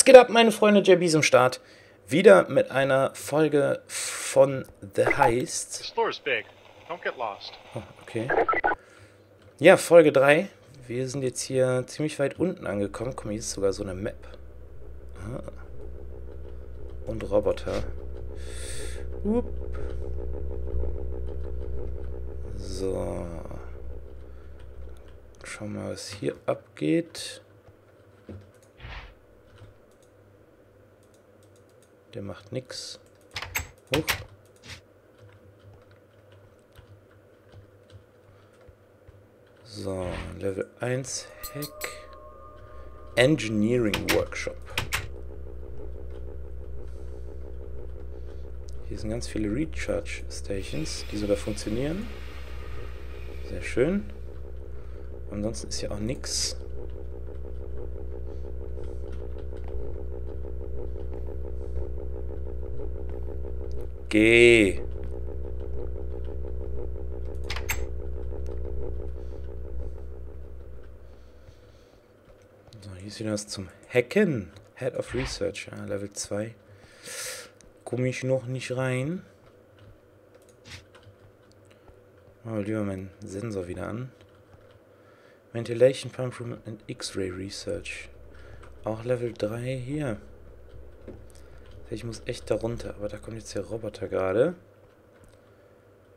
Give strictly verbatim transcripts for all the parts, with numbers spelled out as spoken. Was geht ab, meine Freunde? J B zum Start. Wieder mit einer Folge von The Heist. Oh, okay. Ja, Folge drei. Wir sind jetzt hier ziemlich weit unten angekommen. Komm, hier ist sogar so eine Map. Ah. Und Roboter. Upp. So. Schauen wir mal, was hier abgeht. Der macht nix. Hoch. So, Level eins Hack. Engineering Workshop. Hier sind ganz viele Recharge Stations, die sogar funktionieren. Sehr schön. Ansonsten ist hier auch nix. Geh. So, hier ist wieder was zum Hacken. Head of Research, ja, Level zwei. Komme ich noch nicht rein. Machen wir lieber meinen Sensor wieder an. Ventilation, Pump Room und X-Ray Research. Auch Level drei hier. Ich muss echt da runter, aber da kommt jetzt der Roboter gerade.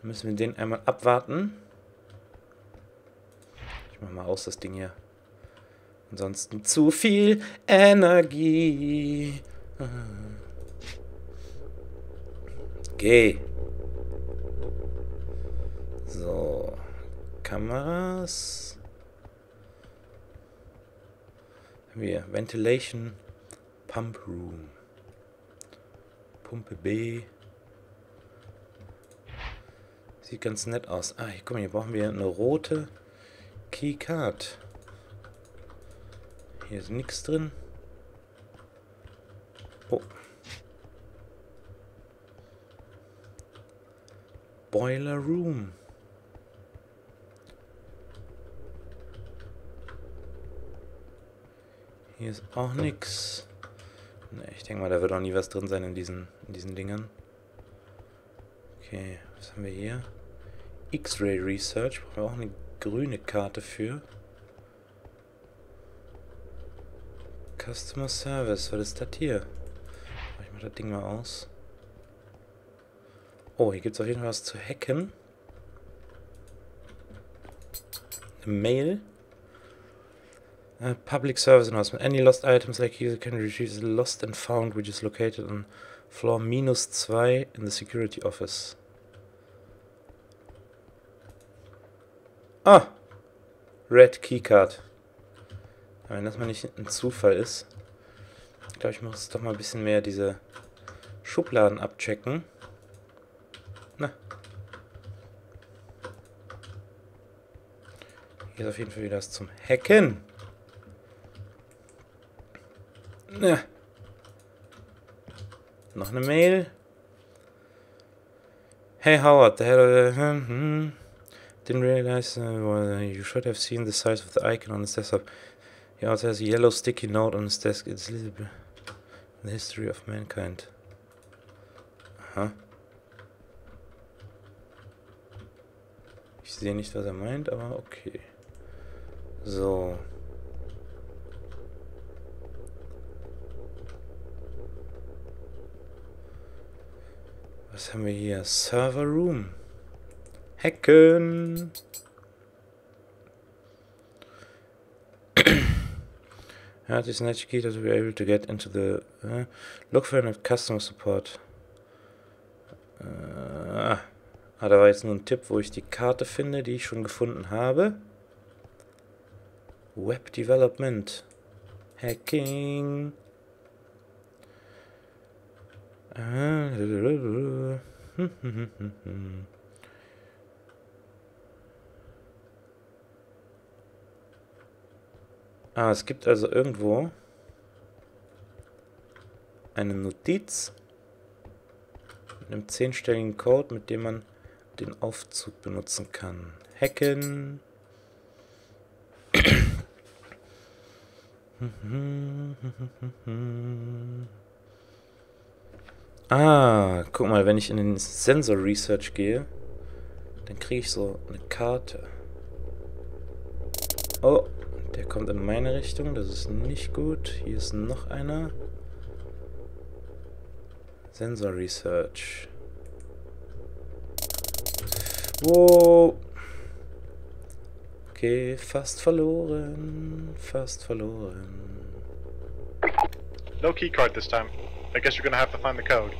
Dann müssen wir den einmal abwarten. Ich mach mal aus das Ding hier. Ansonsten zu viel Energie. Geh. Okay. So. Kameras. Wir. Ventilation. Pump Room. Pumpe B. Sieht ganz nett aus. Ah, hier, guck mal, hier brauchen wir eine rote Keycard. Hier ist nichts drin. Oh. Boiler Room. Hier ist auch nichts. Ne, ich denke mal, da wird auch nie was drin sein in diesen, in diesen Dingern. Okay, was haben wir hier? X-Ray Research, brauchen wir auch eine grüne Karte für. Customer Service, was ist das hier? Ich mach das Ding mal aus. Oh, hier gibt es auf jeden Fall was zu hacken. Eine Mail. Uh, Public Service Announcement. Any lost items like you can retrieve Lost and Found, which is located on floor minus two in the Security Office. Ah! Red Keycard. Aber wenn das mal nicht ein Zufall ist. Ich glaube, ich muss doch mal ein bisschen mehr diese Schubladen abchecken. Na. Hier ist auf jeden Fall wieder was zum Hacken. Ja. Noch eine Mail. Hey Howard, the head of the... Uh, hmm, didn't realize uh, well, you should have seen the size of the icon on his desktop. He also has a yellow sticky note on his desk. It's a little bit... The history of mankind. Aha. Ich sehe nicht, was er meint, aber okay. So... Was haben wir hier? Server Room. Hacken. Ja, this magic key that we're able to get into the... Uh, look for a customer support. Uh, ah, da war jetzt nur ein Tipp, wo ich die Karte finde, die ich schon gefunden habe. Web Development. Hacking. Ah, es gibt also irgendwo eine Notiz mit einem zehnstelligen Code, mit dem man den Aufzug benutzen kann. Hacken. Ah, guck mal, wenn ich in den Sensor Research gehe, dann kriege ich so eine Karte. Oh, der kommt in meine Richtung, das ist nicht gut. Hier ist noch einer. Sensor Research. Wow. Okay, fast verloren. Fast verloren. No key card this time. I guess you're gonna have to find the code.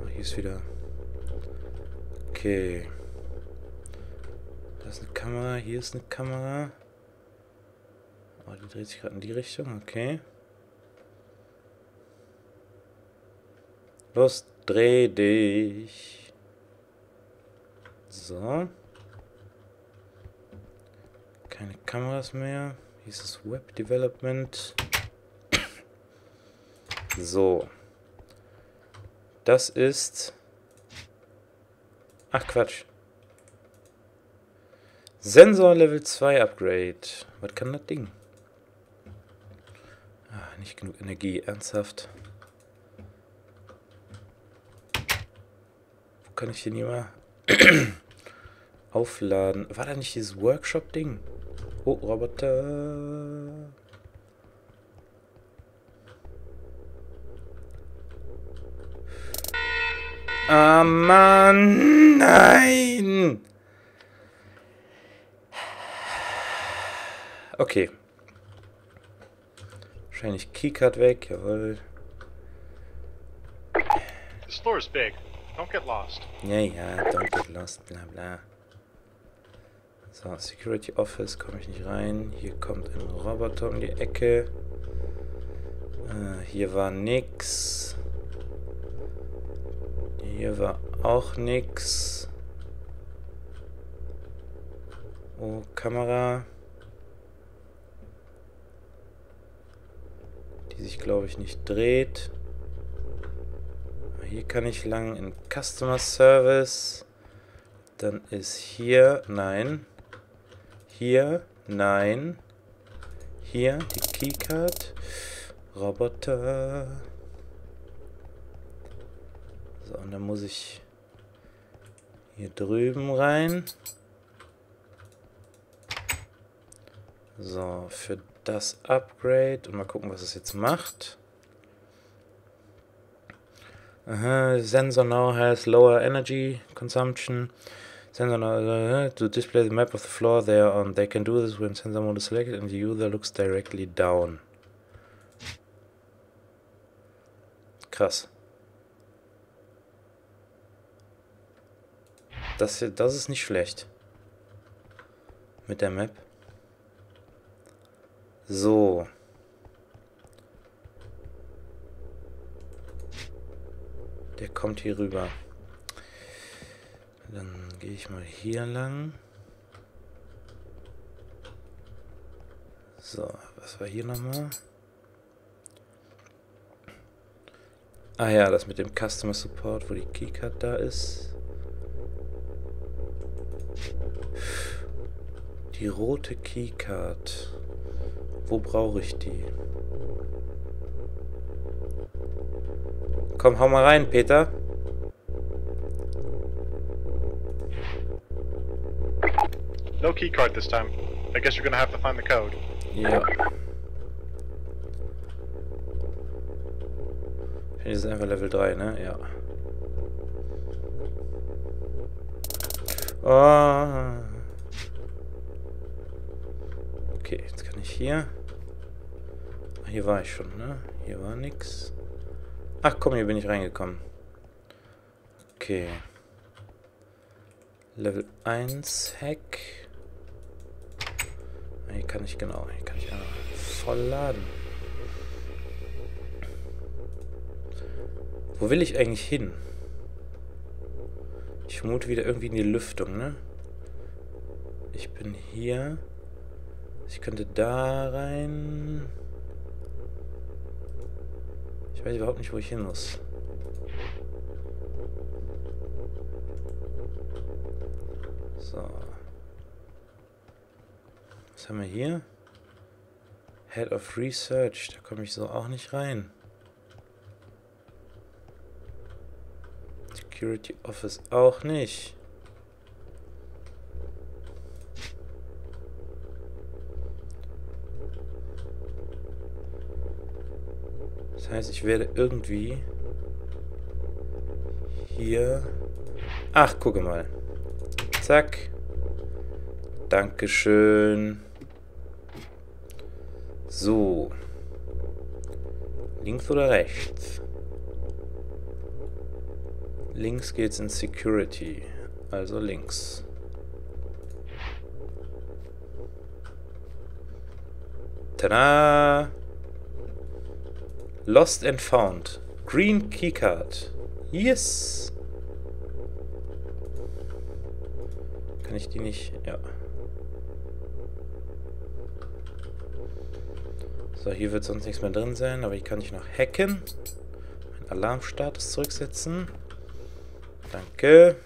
Oh, hier ist wieder. Okay. Da ist eine Kamera, hier ist eine Kamera. Oh, die dreht sich gerade in die Richtung, okay. Los, dreh dich. So. Keine Kameras mehr. Hier ist das Web Development. So. Das ist... Ach Quatsch. Sensor Level zwei Upgrade. Was kann das Ding? Ah, nicht genug Energie. Ernsthaft. Wo kann ich den hier mal aufladen? War da nicht dieses Workshop-Ding? Oh, Roboter. Ah, Mann, nein! Okay. Wahrscheinlich Keycard weg, jawohl. The store is big. Don't get lost. Ja, ja, don't get lost, bla bla. So, Security Office, komme ich nicht rein. Hier kommt ein Roboter um die Ecke. Äh, hier war nix. Hier war auch nix. Oh, Kamera. Die sich, glaube ich, nicht dreht. Hier kann ich lang in Customer Service. Dann ist hier, nein. Hier, nein. Hier, die Keycard. Roboter. So, und dann muss ich hier drüben rein. So, für das Upgrade. Und mal gucken, was es jetzt macht. Aha, Sensor now has lower energy consumption. Sensor now, uh, to display the map of the floor they are on. They can do this when sensor mode is selected and the user looks directly down. Krass. Das hier, das ist nicht schlecht. Mit der Map. So. Der kommt hier rüber. Dann gehe ich mal hier lang. So, was war hier nochmal? Ah ja, das mit dem Customer Support, wo die Keycard da ist. Die rote Keycard. Wo brauche ich die? Komm, hau mal rein, Peter. No keycard this time. I guess you're gonna have to find the code. Ja. Das ist einfach Level drei, ne? Ja. Oh. Okay, jetzt kann ich hier. Hier war ich schon, ne? Hier war nix. Ach komm, hier bin ich reingekommen. Okay. Level eins Hack. Hier kann ich genau, hier kann ich einfach voll laden. Wo will ich eigentlich hin? Ich vermute wieder irgendwie in die Lüftung, ne? Ich bin hier. Ich könnte da rein. Ich weiß überhaupt nicht, wo ich hin muss. So. Was haben wir hier? Head of Research. Da komme ich so auch nicht rein. Security Office auch nicht. Das heißt, ich werde irgendwie hier... Ach, gucke mal. Zack. Dankeschön. So. Links oder rechts? Links geht's in Security. Also links. Tada! Lost and Found. Green Keycard. Yes! Kann ich die nicht... Ja. So, hier wird sonst nichts mehr drin sein, aber hier kann ich noch hacken. Mein Alarmstatus zurücksetzen. Danke.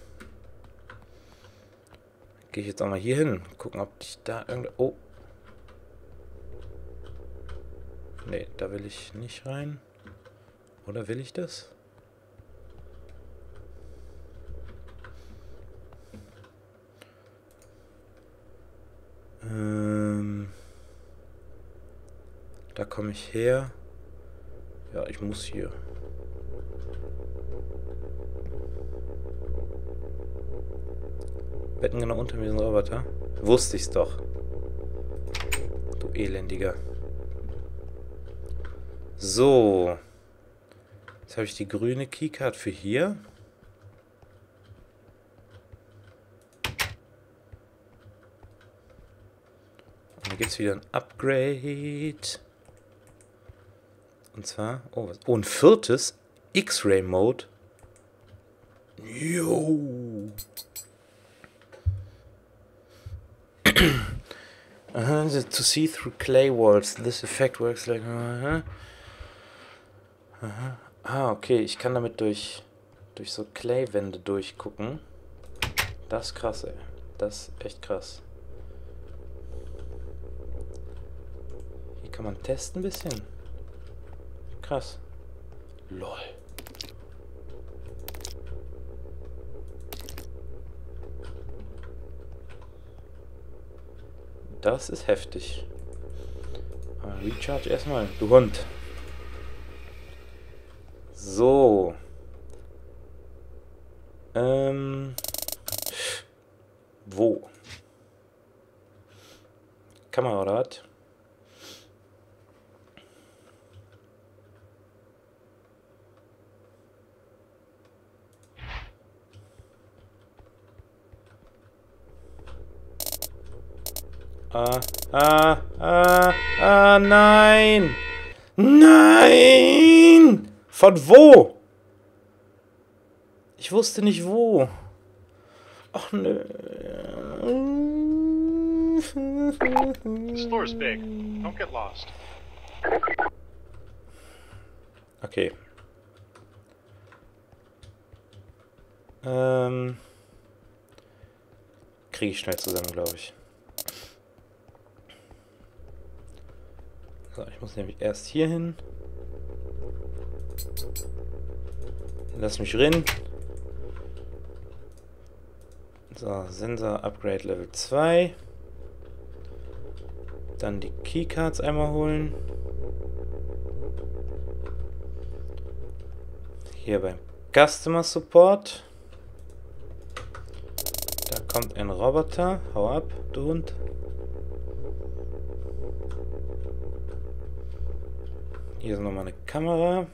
Gehe ich jetzt auch mal hier hin. Gucken, ob ich da irgend... Oh. Ne, da will ich nicht rein. Oder will ich das? Ähm, da komme ich her. Ja, ich muss hier. Betten genau unter mir sind Roboter. Wusste ich's doch. Du Elendiger. So, jetzt habe ich die grüne Keycard für hier. Und dann gibt es wieder ein Upgrade. Und zwar, oh, was, oh ein viertes, X-Ray-Mode. Jo. uh-huh, to see through clay walls, this effect works like... Uh-huh. Aha. Ah, okay, ich kann damit durch, durch so Clay-Wände durchgucken. Das ist krass, ey. Das ist echt krass. Hier kann man testen ein bisschen. Krass. Lol. Das ist heftig. Aber recharge erstmal, du Hund. So. Ähm. Wo? Kamera oder was? Ah, ah, ah, ah, nein! Nein! Von wo? Ich wusste nicht wo. Ach nö. Okay. Ähm. Kriege ich schnell zusammen, glaube ich. So, ich muss nämlich erst hier hin. Lass mich rein. So, Sensor Upgrade Level zwei. Dann die Keycards einmal holen. Hier beim Customer Support. Da kommt ein Roboter. Hau ab, du Hund. Hier ist nochmal eine Kamera.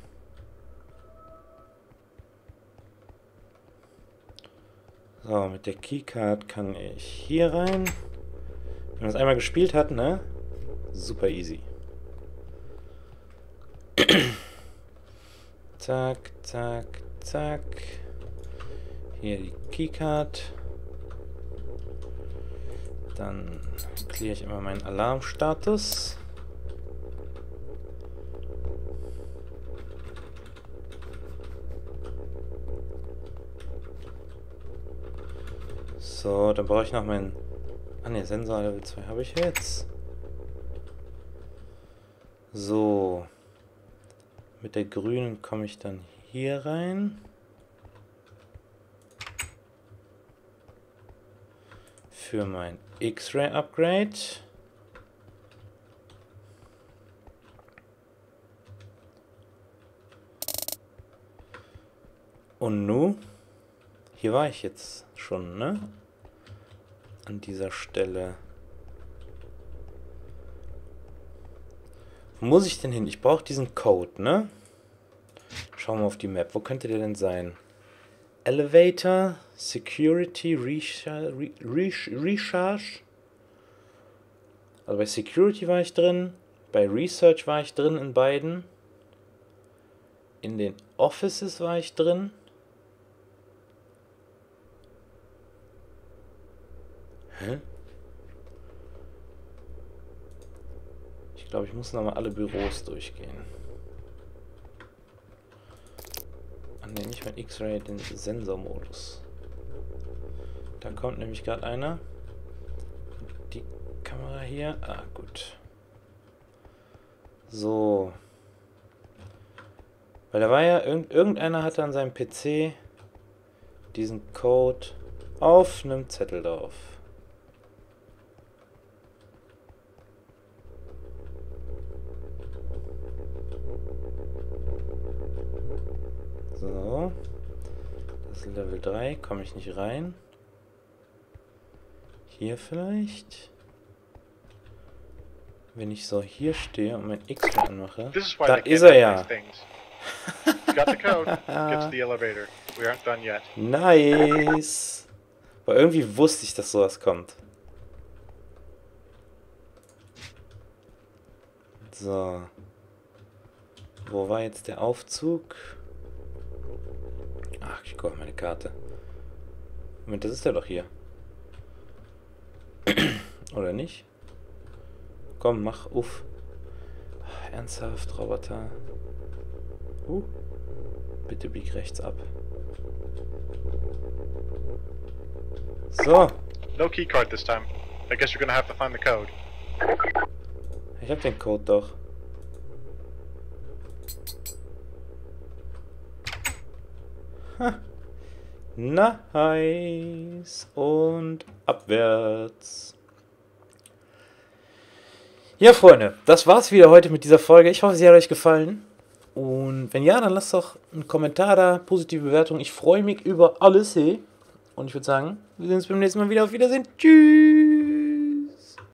So, mit der Keycard kann ich hier rein. Wenn man es einmal gespielt hat, ne? Super easy. Zack, zack, zack. Hier die Keycard. Dann kläre ich immer meinen Alarmstatus. So, dann brauche ich noch meinen... Ah ne, Sensor Level zwei habe ich jetzt. So. Mit der grünen komme ich dann hier rein. Für mein X-Ray Upgrade. Und nu? Hier war ich jetzt schon, ne? An dieser Stelle. Wo muss ich denn hin? Ich brauche diesen Code, ne? Schauen wir auf die Map. Wo könnte der denn sein? Elevator, Security, Recharge, Recharge. Also bei Security war ich drin, bei Research war ich drin in beiden. In den Offices war ich drin. Hä? Ich glaube, ich muss nochmal alle Büros durchgehen. Nehme ich mein X-Ray den Sensormodus. Da kommt nämlich gerade einer. Die Kamera hier. Ah, gut. So. Weil da war ja, irgend, irgendeiner hat an seinem P C diesen Code auf einem Zettel drauf. So, das ist Level drei, komme ich nicht rein. Hier vielleicht? Wenn ich so hier stehe und mein X anmache, da ist er ja. Nice! Aber irgendwie wusste ich, dass sowas kommt. So. Wo war jetzt der Aufzug? Ach, ich gucke auf meine Karte. Moment, das ist ja doch hier. Oder nicht? Komm, mach uff. Ach, ernsthaft, Roboter. Uh, bitte bieg rechts ab. So. No keycard this time. I guess you're gonna have to find the code. Ich hab den Code doch. Nice. Und abwärts. Ja, Freunde, das war's wieder heute mit dieser Folge. Ich hoffe, sie hat euch gefallen. Und wenn ja, dann lasst doch einen Kommentar da, positive Bewertung. Ich freue mich über alles. Hey. Und ich würde sagen, wir sehen uns beim nächsten Mal wieder. Auf Wiedersehen. Tschüss.